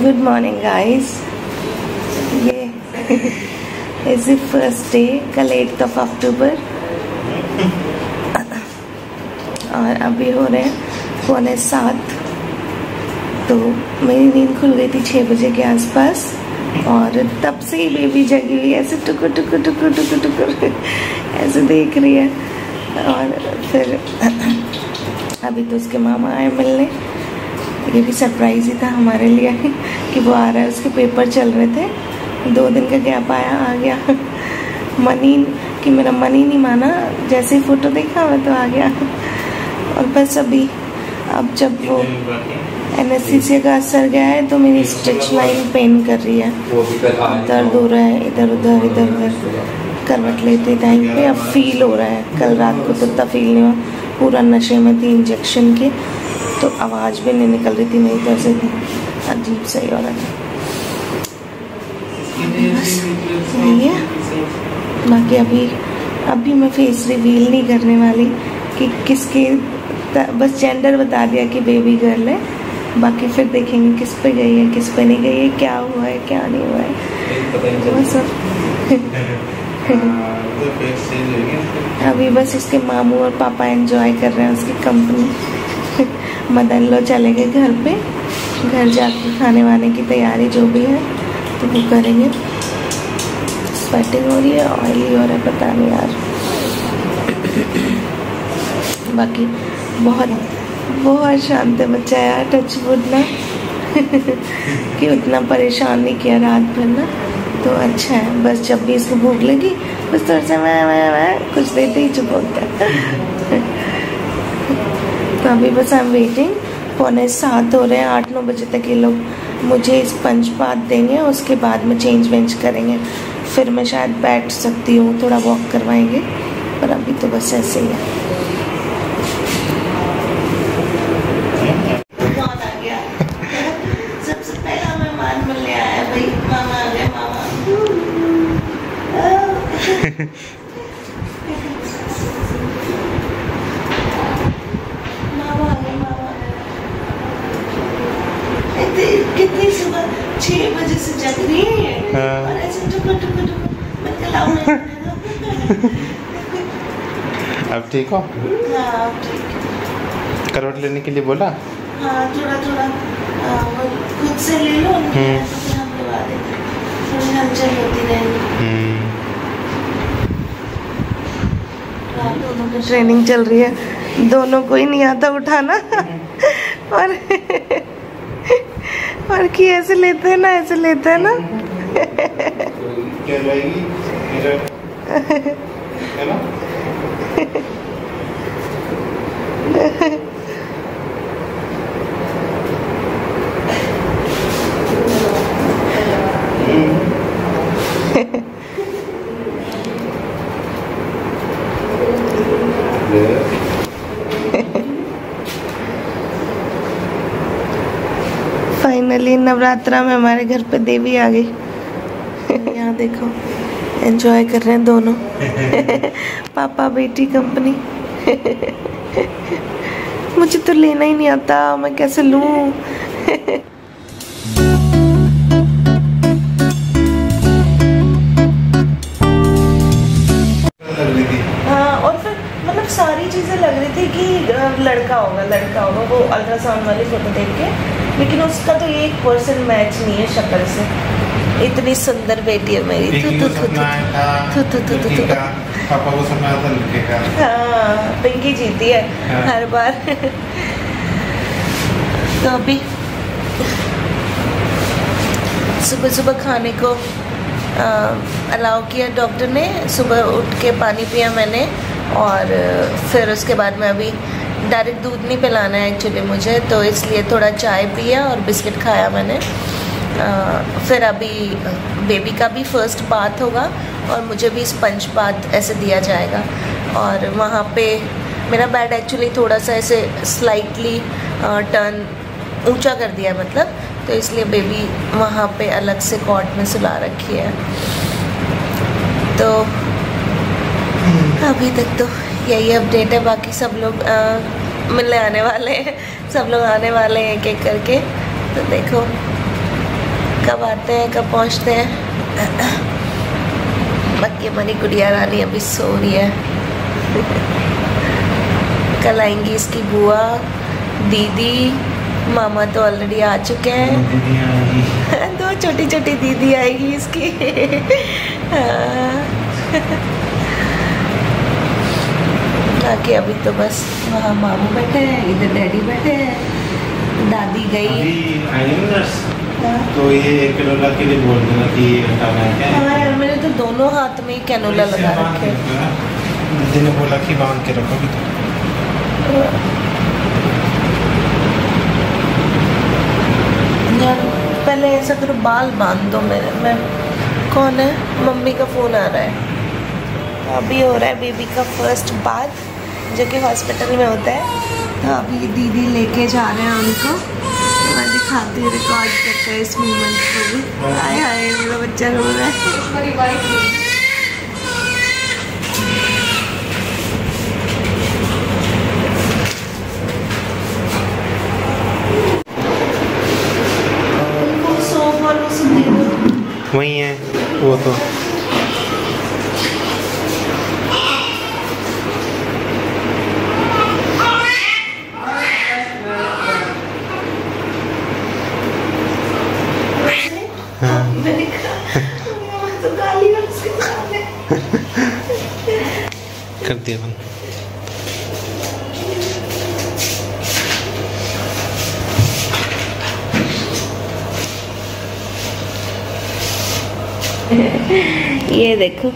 Good morning guys. ये is the first day, कल 8 अक्टूबर और अभी हो रहे हैं 6:45। तो मेरी नींद खुल गई थी 6 बजे के आसपास और तब से ही बेबी जगी हुई, ऐसे टुकुर टुकुर टुकुर टुकुर टुकुर ऐसे देख रही है। और फिर अभी तो उसके मामा आए मिलने, ये भी सरप्राइज़ ही था हमारे लिए कि वो आ रहा है। उसके पेपर चल रहे थे, 2 दिन का गैप आया, आ गया। मनी कि मेरा मनी नहीं माना, जैसे ही फ़ोटो देखा मैं तो आ गया। और बस अभी अब जब वो एनेस्थीसिया का असर गया है तो मेरी स्टिच लाइन पेन कर रही है, दर्द हो रहा है, इधर उधर करवट लेते टाइम पे अब फील हो रहा है। कल रात को तो इतना फील नहीं हुआ, पूरा नशे में थी इंजेक्शन के, तो आवाज़ भी नहीं निकल रही थी मेरी तरफ से, अजीब सही हो रहा था। बाकी अभी मैं फेस रिवील नहीं करने वाली कि किसके, बस जेंडर बता दिया कि बेबी गर्ल है। बाकी फिर देखेंगे किस पे गई है, किस पे नहीं गई है, क्या हुआ है, क्या नहीं हुआ है। अभी बस उसके मामू और पापा एंजॉय कर रहे हैं उसकी कंपनी। मदन लो चले गए घर पे, घर जाके खाने वाने की तैयारी जो भी है तो वो करेंगे। स्वेटिंग हो रही है, ऑयली हो रहा है, पता नहीं यार। बाकी बहुत बहुत शांत है बच्चा यार, टच वुड ना। कि उतना परेशान नहीं किया रात भर ना, तो अच्छा है। बस जब भी इसको भूख लगी बस थोड़ा सा मैं कुछ देते ही चुप होता है। तो अभी बस आई एम वेटिंग, 6:45 हो रहे हैं, 8-9 बजे तक ये लोग मुझे स्पंजपात देंगे। उसके बाद में चेंज वेंज करेंगे, फिर मैं शायद बैठ सकती हूँ, थोड़ा वॉक करवाएंगे, पर अभी तो बस ऐसे ही है। सबसे पहला मेहमान मिलने आया भाई, मामा आ गया, मामा। कितनी सुबह 6 बजे से जग रही है और ऐसे टुक। अब ठीक हो? हाँ, ठीक। करवट लेने के लिए बोला? हाँ, थोड़ा खुद से ले लो, हम लगा देंगे, थोड़ी हलचल होती रहेगी। दोनों की ट्रेनिंग चल रही है, दोनों को ही नहीं आता उठाना। और कि ऐसे लेते हैं ना। फाइनली नवरात्रा में हमारे घर पे देवी आ गई। यहाँ देखो एंजॉय कर रहे हैं दोनों। पापा बेटी कंपनी। मुझे तो लेना ही नहीं आता, मैं कैसे लूँ। हाँ, और फिर मतलब सारी चीजें लग रही थी कि लड़का होगा वो अल्ट्रासाउंड वाली फोटो देख के, लेकिन उसका तो 1% मैच नहीं है शक्ल से। इतनी सुंदर बेटी है मेरी। पिंकी जीती है हर बार। तो अभी सुबह खाने को अलाउ किया डॉक्टर ने, सुबह उठ के पानी पिया मैंने और फिर उसके बाद में अभी डायरेक्ट दूध नहीं पिलाना है एक्चुअली मुझे, तो इसलिए थोड़ा चाय पिया और बिस्किट खाया मैंने। फिर अभी बेबी का भी फर्स्ट बाथ होगा और मुझे भी स्पंज बाथ ऐसे दिया जाएगा। और वहाँ पे मेरा बेड एक्चुअली थोड़ा सा ऐसे स्लाइटली टर्न ऊंचा कर दिया मतलब, तो इसलिए बेबी वहाँ पे अलग से कॉट में सुला रखी है। तो अभी तक तो यही अपडेट है। बाकी सब लोग मिलने आने वाले हैं, सब लोग आने वाले हैं एक एक करके। तो देखो कब आते हैं, कब पहुंचते हैं। बाकी हमारी गुड़िया रानी अभी सो रही है। कल आएंगी इसकी बुआ, दीदी, मामा तो ऑलरेडी आ चुके हैं। दो छोटी छोटी दीदी आएगी इसकी। बाकी अभी तो बस वहाँ मामू बैठे हैं, इधर डैडी बैठे हैं, दादी गई। तो ये कैनोला के लिए बोल देना कि हटाना है। हाँ, मेरे तो दोनों हाथ में कैनोला लगा रखे हैं। दीदी ने बोला कि बांध के रखो। यार पहले ऐसा करो, बाल बांध दो मेरे। मैं कौन है? मम्मी का फ़ोन आ रहा है। अभी हो रहा है बेबी का फर्स्ट बाथ, जो कि हॉस्पिटल में होता है। तो अभी दीदी लेके जा रहे हैं उनको। मैं दिखाती हूँ, रिकॉर्ड करता है इस मोमेंट को भी। आए आए मेरा बच्चा रो रहा है। वही है वो तो। कर दिया बंद। ये देखो,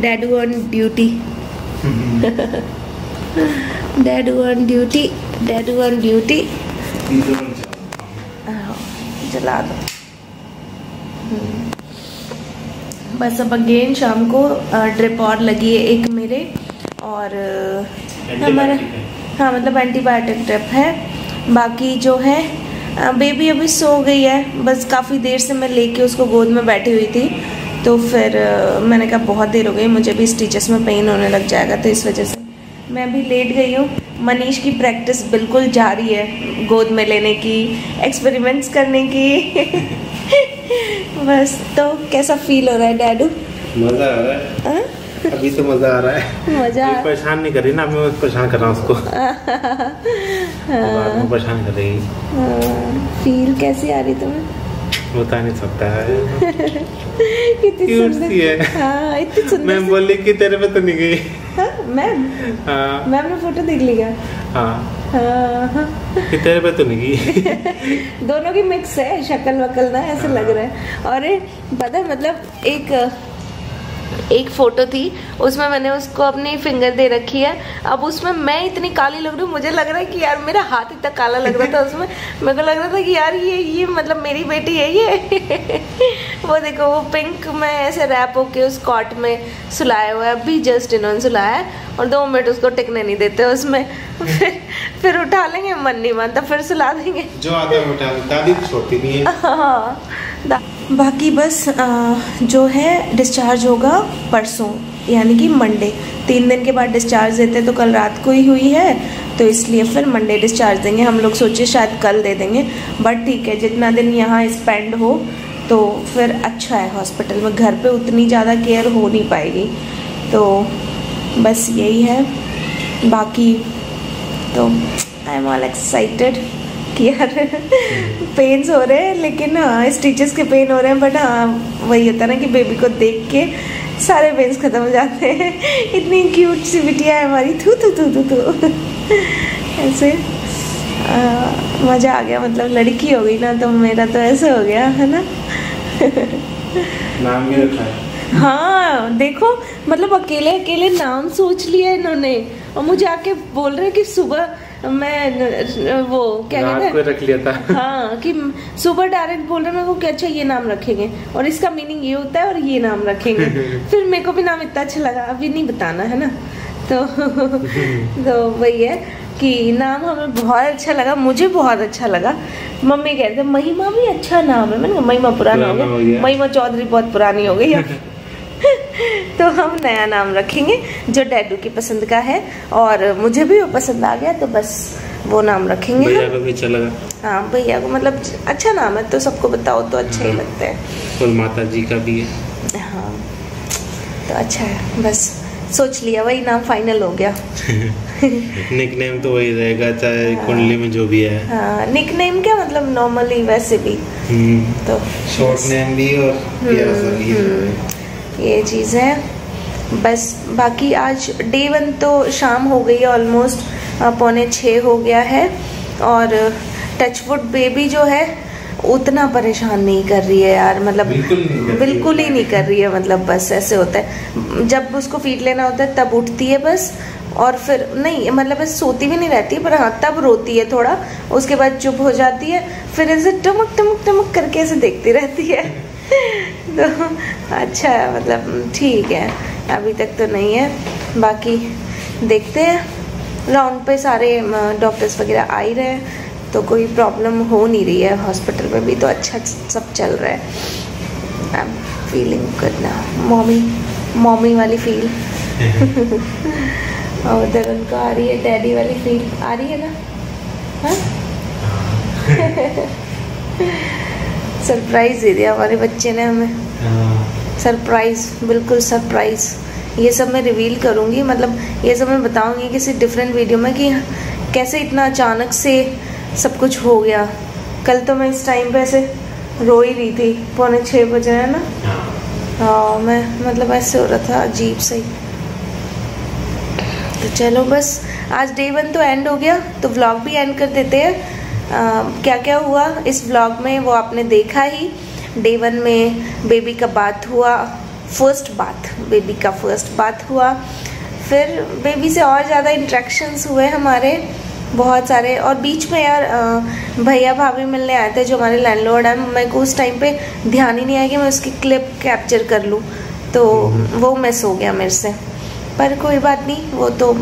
डैडू on duty. डैडू on duty, डैडू on duty. जला दो बस। अब अगेन शाम को ड्रिप और लगी है एक मेरे, और हमारा हाँ मतलब एंटीबायोटिक ड्रिप है। बाकी जो है बेबी अभी सो गई है। बस काफ़ी देर से मैं लेके उसको गोद में बैठी हुई थी, तो फिर मैंने कहा बहुत देर हो गई, मुझे भी स्टिचेस में पेन होने लग जाएगा, तो इस वजह से मैं भी लेट गई हूँ। मनीष की प्रैक्टिस बिल्कुल जारी है, गोद में लेने की, एक्सपेरिमेंट्स करने की। बस। तो कैसा फील हो रहा है डैडू? मजा आ रहा है। अभी तो मजा आ रहा है। मजा परेशान नहीं कर रही ना, मैं परेशान कर रहा हूँ उसको। बाद परेशान कर रही। फील कैसी आ रही तुम्हें? बता नहीं सकता है। इतनी है। इतनी सुंदर। मैम बोली कि तेरे पे तो नहीं गई। मैम? मैम ने फोटो देख लिया। कि तेरे पे तो नहीं गई। दोनों की मिक्स है शक्ल वकल ना, ऐसे लग रहा है। और पता मतलब एक फोटो थी, उसमें मैंने उसको अपनी फिंगर दे रखी है। अब उसमें मैं इतनी काली लग रही हूँ, मुझे लग रहा है कि यार मेरा हाथ इतना काला लग रहा था उसमें। मेरे को लग रहा था कि यार ये मतलब मेरी बेटी है ये। वो देखो, वो पिंक में ऐसे रैप होके उस कॉट में सुलाया हुआ है। अभी जस्ट इन्होंने सुलाया है, और 2 मिनट उसको टिकने नहीं देते उसमें। फिर उठा लेंगे, मन नहीं मानता, फिर सुला देंगे। जो आता है उठा लेंगे, दादी छोड़ती नहीं है। हाँ। बाकी बस जो है डिस्चार्ज होगा परसों, यानी कि मंडे। 3 दिन के बाद डिस्चार्ज देते, तो कल रात को ही हुई है, तो इसलिए फिर मंडे डिस्चार्ज देंगे। हम लोग सोचे शायद कल दे देंगे, बट ठीक है, जितना दिन यहाँ स्पेंड हो तो फिर अच्छा है। हॉस्पिटल में, घर पे उतनी ज़्यादा केयर हो नहीं पाएगी, तो बस यही है। बाकी तो आई एम ऑल एक्साइटेड कि यार पेन्स हो रहे हैं, लेकिन हाँ स्टिचेस के पेन हो रहे हैं, बट हाँ वही होता है ना कि बेबी को देख के सारे पेन्स ख़त्म हो जाते हैं। इतनी क्यूट सी बिटिया है हमारी। थू थू थू थू थू ऐसे मज़ा आ गया। मतलब लड़की हो गई ना, तो मेरा तो ऐसे हो गया है ना। नाम भी रखा है। हाँ देखो, मतलब अकेले अकेले नाम सोच लिया इन्होंने, और मुझे आके बोल रहे कि सुबह मैं वो क्या कहते हैं रख लिया था। हाँ, कि सुबह डायरेक्ट बोल रहे मेरे को कि अच्छा ये नाम रखेंगे, और इसका मीनिंग ये होता है, और ये नाम रखेंगे। फिर मेरे को भी नाम इतना अच्छा लगा, अभी नहीं बताना है ना। तो वही है कि नाम हमें बहुत अच्छा लगा, मुझे बहुत अच्छा लगा। मम्मी कहते महिमा भी अच्छा नाम है। मैंने कहा महिमा पुराना हो गया, महिमा चौधरी बहुत पुरानी हो गई। तो हम नया नाम रखेंगे जो डैडू की पसंद का है और मुझे भी वो पसंद आ गया, तो बस वो नाम रखेंगे। भैया को भी अच्छा लगा। हाँ भैया को मतलब अच्छा नाम है तो सबको बताओ तो अच्छे ही लगते हैं। और माता जी का भी है। हाँ तो अच्छा है, बस सोच लिया वही नाम फाइनल हो गया। निकनेम तो वही रहेगा चाहे कुंडली में जो भी है। हाँ निकनेम क्या मतलब नॉर्मली वैसे भी तो शॉर्ट नेम भी और प्यारा सा भी है, ये चीज़ है बस। बाकी आज डे वन तो शाम हो गई है, ऑलमोस्ट 5:45 हो गया है और टचवुड बेबी जो है उतना परेशान नहीं कर रही है यार, मतलब बिल्कुल ही नहीं कर रही है। मतलब बस ऐसे होता है जब उसको फीड लेना होता है तब उठती है बस, और फिर नहीं मतलब बस सोती भी नहीं रहती पर हाँ तब रोती है थोड़ा, उसके बाद चुप हो जाती है, फिर ऐसे टमक टमक टमक करके ऐसे देखती रहती है। तो अच्छा मतलब ठीक है अभी तक तो नहीं है, बाकी देखते हैं। राउंड पे सारे डॉक्टर्स वगैरह आ ही रहे हैं तो कोई प्रॉब्लम हो नहीं रही है, हॉस्पिटल में भी तो अच्छा सब चल रहा है। I am feeling good now, mommy वाली फील। और उधर उनको आ रही है डैडी वाली फील, आ रही है ना? हाँ सरप्राइज़ दे दिया हमारे बच्चे ने हमें, सरप्राइज़ बिल्कुल सरप्राइज़। ये सब मैं रिवील करूँगी, मतलब ये सब मैं बताऊँगी किसी डिफरेंट वीडियो में कि कैसे इतना अचानक से सब कुछ हो गया। कल तो मैं इस टाइम पे ऐसे रो ही रही थी, 5:45 बजे है ना। हाँ मैं मतलब ऐसे हो रहा था अजीब सही। तो चलो बस आज डे वन तो एंड हो गया तो व्लॉग भी एंड कर देते हैं। क्या क्या हुआ इस व्लॉग में वो आपने देखा ही। डे वन में बेबी का बाथ हुआ, फर्स्ट बाथ, बेबी का फर्स्ट बाथ हुआ, फिर बेबी से और ज़्यादा इंट्रैक्शंस हुए हमारे बहुत सारे। और बीच में यार भैया भाभी मिलने आए थे जो हमारे लैंडलॉर्ड हैं, मेरे को उस टाइम पे ध्यान ही नहीं आया कि मैं उसकी क्लिप कैप्चर कर लूँ तो वो मिस हो गया मेरे से, पर कोई बात नहीं वो तो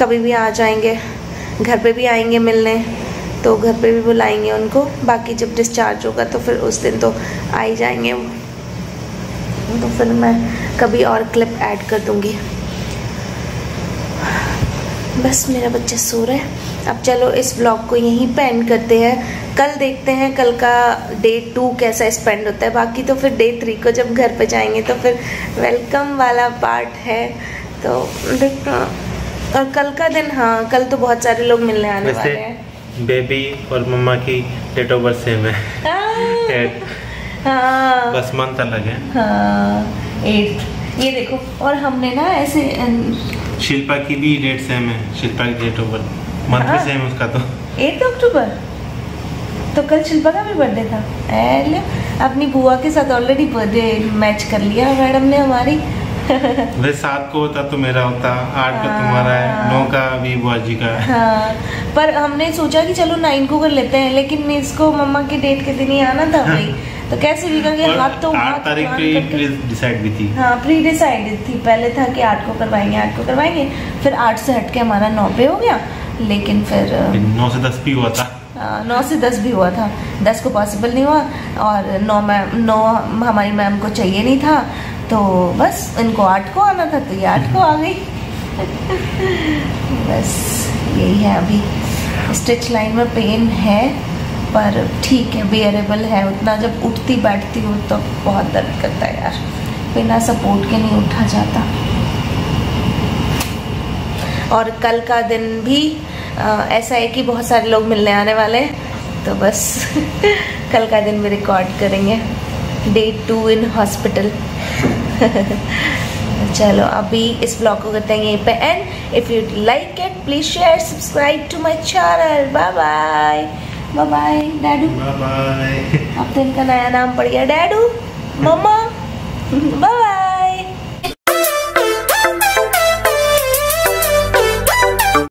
कभी भी आ जाएंगे, घर पे भी आएंगे मिलने तो घर पे भी बुलाएंगे उनको। बाकी जब डिस्चार्ज होगा तो फिर उस दिन तो आ ही जाएंगे, तो फिर मैं कभी और क्लिप ऐड कर दूंगी। बस मेरा बच्चा सो रहा है। अब चलो इस ब्लॉग को यहीं पे एंड करते हैं, कल देखते हैं कल का डे 2 कैसा स्पेंड होता है। बाकी तो फिर डे 3 को जब घर पे जाएंगे तो फिर वेलकम वाला पार्ट है तो देखते हैं। और कल का दिन, हाँ कल तो बहुत सारे लोग मिलने आने वाले हैं। बेबी और मम्मा की डेट ऑफ बर्थ सेम है। हाँ बस मंथ अलग है। हाँ 8 ये देखो। और हमने ना ऐसे शिल्पा की भी डेट सेम है, शिल्पा की डेट ऑफ बर्थ मंथ भी सेम उसका तो 8 अक्टूबर, तो कल शिल्पा का भी बर्थडे था। एल अपनी बुआ के साथ ऑलरेडी बर्थडे मैच कर लिया मैडम ने हमारी। वैसे 7 को होता तो मेरा होता, 8 का तुम्हारा है, 9 का भी बुआ जी का है। हाँ पर हमने सोचा कि चलो 9 को कर लेते हैं, लेकिन इसको मम्मा की डेट के दिन ही आना था भाई। तो कैसे भी करके हाथ तो 8 तारीख प्री डिसाइड भी थी। हाँ प्री डिसाइडेड थी, पहले था कि 8 को करवाएंगे, फिर 8 से हट के हमारा 9 पे हो गया, लेकिन फिर 9 से 10 भी हुआ था। 9 से 10 भी हुआ था, 10 को पॉसिबल नहीं हुआ और 9 हमारी मैम को चाहिए नहीं था तो बस इनको 8 को आना था तो ये 8 को आ गई। बस यही है। अभी स्टिच लाइन में पेन है पर ठीक है, बेयरेबल है उतना। जब उठती बैठती हो तो बहुत दर्द करता है यार, बिना सपोर्ट के नहीं उठा जाता। और कल का दिन भी ऐसा है कि बहुत सारे लोग मिलने आने वाले हैं तो बस कल का दिन भी रिकॉर्ड करेंगे, डे 2 इन हॉस्पिटल। चलो अभी इस ब्लॉग को करते हैं यहीं पे end. If you like it please share subscribe to my channel. Bye bye bye bye डैडू, bye bye. अब तो इनका नया नाम पड़ गया डैडू मम्मा। Bye bye.